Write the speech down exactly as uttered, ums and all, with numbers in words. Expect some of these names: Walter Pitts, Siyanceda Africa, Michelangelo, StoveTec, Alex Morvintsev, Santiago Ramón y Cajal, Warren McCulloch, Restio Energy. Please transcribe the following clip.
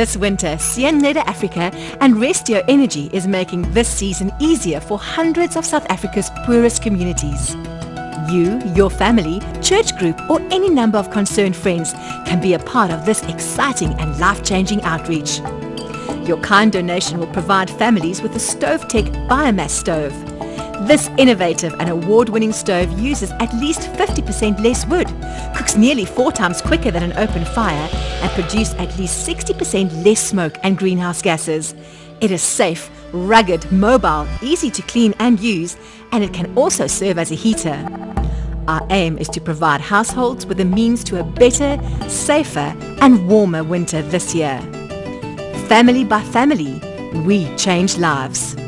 This winter, Siyanceda Africa and Restio Energy is making this season easier for hundreds of South Africa's poorest communities. You, your family, church group or any number of concerned friends can be a part of this exciting and life-changing outreach. Your kind donation will provide families with a StoveTec biomass stove. This innovative and award-winning stove uses at least fifty percent less wood, cooks nearly four times quicker than an open fire and produces at least sixty percent less smoke and greenhouse gases. It is safe, rugged, mobile, easy to clean and use, and it can also serve as a heater. Our aim is to provide households with the means to a better, safer and warmer winter this year. Family by family, we change lives.